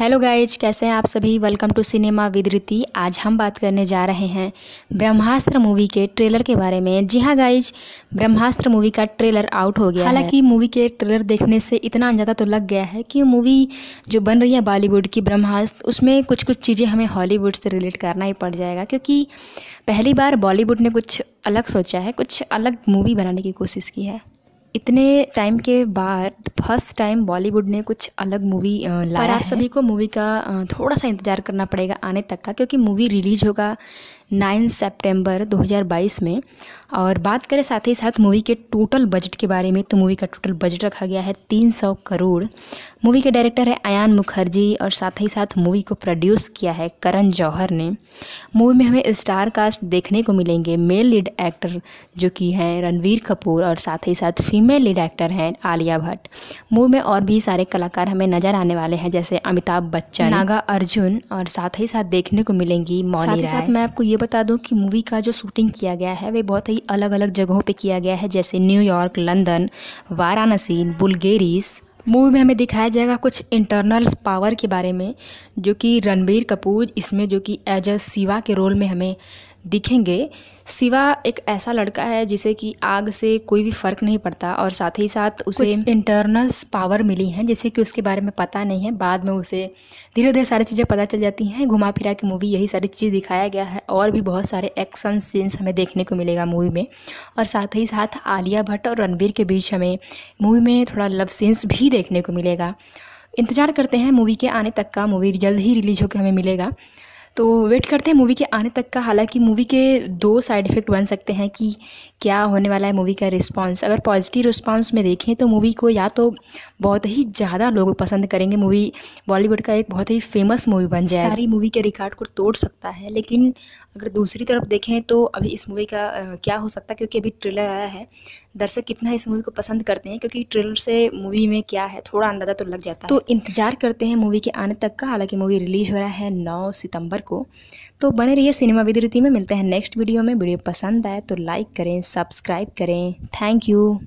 Hello guys, कैसे हैं आप सभी। Welcome to cinema with Riti. आज हम बात करने जा रहे हैं ब्रह्मास्त्र मूवी के ट्रेलर के बारे में। जी हाँ गाइज, ब्रह्मास्त्र मूवी का ट्रेलर आउट हो गया। हालांकि मूवी के ट्रेलर देखने से इतना अंदाजा तो लग गया है कि मूवी जो बन रही है बॉलीवुड की ब्रह्मास्त्र, उसमें कुछ चीज़ें हमें हॉलीवुड से रिलेट करना ही पड़ जाएगा, क्योंकि पहली बार बॉलीवुड ने कुछ अलग सोचा है, कुछ अलग मूवी बनाने की कोशिश की है। इतने टाइम के बाद फर्स्ट टाइम बॉलीवुड ने कुछ अलग मूवी लाया। पर आप सभी को मूवी का थोड़ा सा इंतज़ार करना पड़ेगा आने तक का, क्योंकि मूवी रिलीज़ होगा 9 सितंबर 2022 में। और बात करें साथ ही साथ मूवी के टोटल बजट के बारे में, तो मूवी का टोटल बजट रखा गया है 300 करोड़। मूवी के डायरेक्टर है अयान मुखर्जी, और साथ ही साथ मूवी को प्रोड्यूस किया है करण जौहर ने। मूवी में हमें स्टार कास्ट देखने को मिलेंगे। मेल लीड एक्टर जो कि हैं रणवीर कपूर, और साथ ही साथ फीमेल लीड एक्टर हैं आलिया भट्ट। मूवी में और भी सारे कलाकार हमें नज़र आने वाले हैं, जैसे अमिताभ बच्चन, नागा अर्जुन, और साथ ही साथ देखने को मिलेंगी मौनी रॉय। मैं आपको ये बता दूं कि मूवी का जो शूटिंग किया गया है वे बहुत ही अलग अलग जगहों पे किया गया है, जैसे न्यूयॉर्क, लंदन, वाराणसी, बुल्गेरिस। मूवी में हमें दिखाया जाएगा कुछ इंटरनल पावर के बारे में, जो कि रणबीर कपूर इसमें, जो कि अजय शिवा के रोल में हमें दिखेंगे। शिवा एक ऐसा लड़का है जिसे कि आग से कोई भी फ़र्क नहीं पड़ता, और साथ ही साथ उसे इंटरनल्स पावर मिली हैं जैसे कि उसके बारे में पता नहीं है। बाद में उसे धीरे धीरे सारी चीज़ें पता चल जाती हैं। घुमा फिरा के मूवी यही सारी चीज़ें दिखाया गया है, और भी बहुत सारे एक्शन सीन्स हमें देखने को मिलेगा मूवी में। और साथ ही साथ आलिया भट्ट और रणबीर के बीच हमें मूवी में थोड़ा लव सीन्स भी देखने को मिलेगा। इंतज़ार करते हैं मूवी के आने तक का। मूवी जल्द ही रिलीज़ होकर हमें मिलेगा, तो वेट करते हैं मूवी के आने तक का। हालांकि मूवी के 2 साइड इफ़ेक्ट बन सकते हैं कि क्या होने वाला है मूवी का रिस्पांस। अगर पॉजिटिव रिस्पांस में देखें तो मूवी को या तो बहुत ही ज़्यादा लोग पसंद करेंगे, मूवी बॉलीवुड का एक बहुत ही फेमस मूवी बन जाए, सारी मूवी के रिकॉर्ड को तोड़ सकता है। लेकिन अगर दूसरी तरफ देखें तो अभी इस मूवी का क्या हो सकता है, क्योंकि अभी ट्रेलर आया है, दर्शक कितना इस मूवी को पसंद करते हैं, क्योंकि ट्रेलर से मूवी में क्या है थोड़ा अंदाज़ा तो लग जाता है। तो इंतज़ार करते हैं मूवी के आने तक का। हालाँकि मूवी रिलीज़ हो रहा है 9 सितंबर को, तो बने रहिए सिनेमा विद रिति में। मिलते हैं नेक्स्ट वीडियो में। वीडियो पसंद आए तो लाइक करें, सब्सक्राइब करें। Thank you.